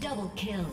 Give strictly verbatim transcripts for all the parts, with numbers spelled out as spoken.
double kill.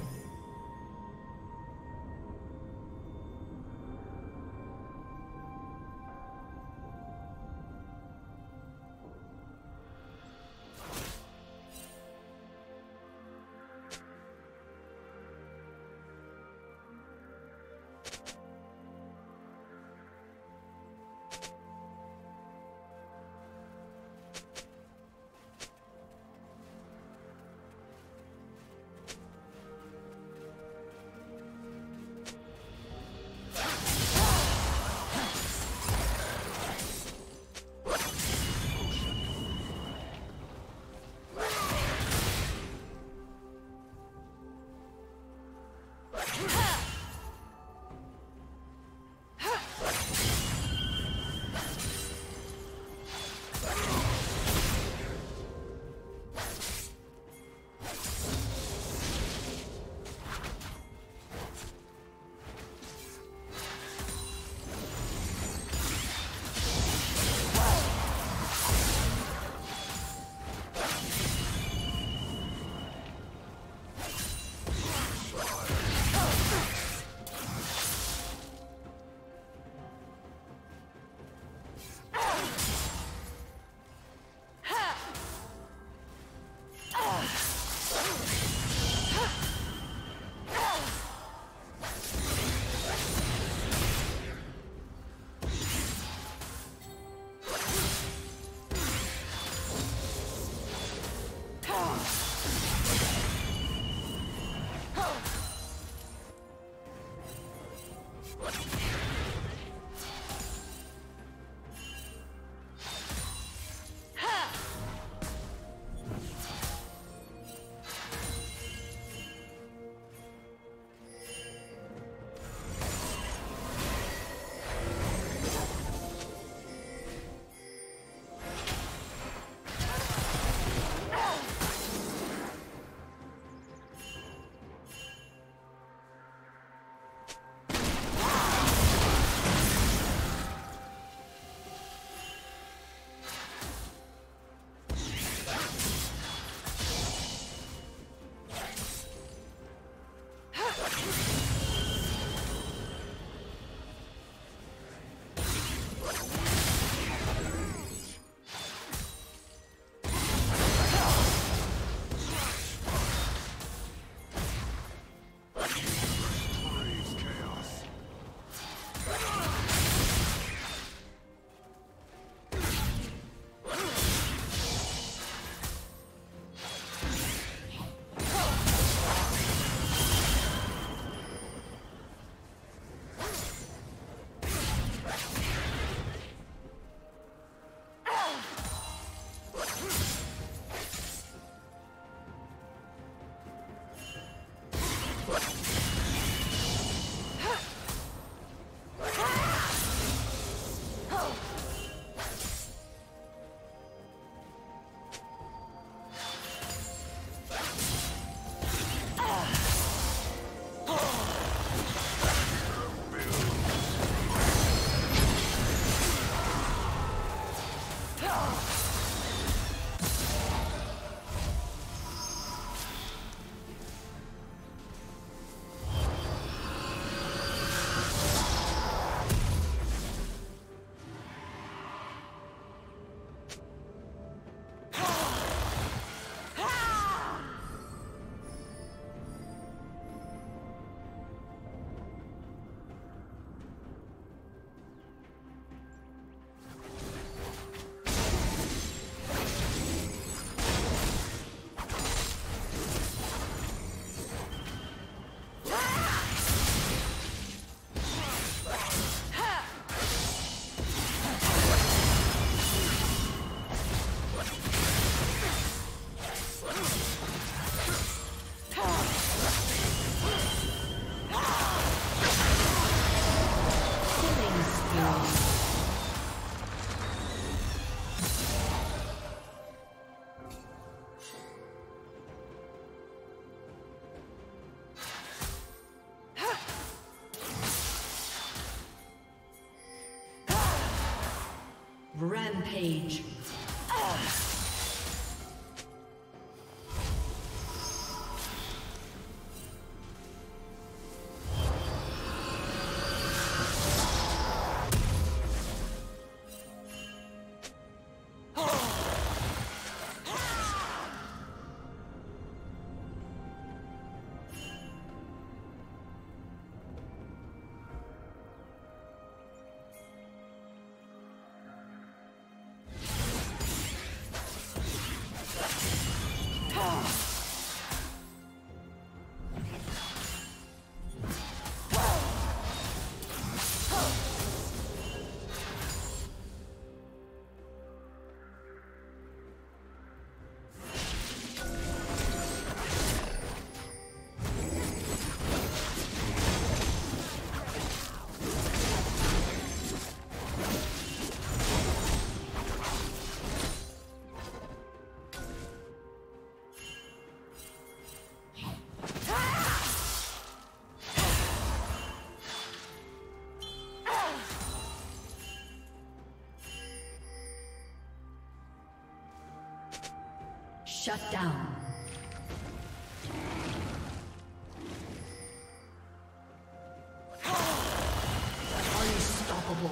Rampage. Ugh. Shut down. Unstoppable.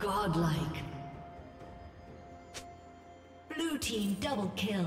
Godlike. Blue team double kill.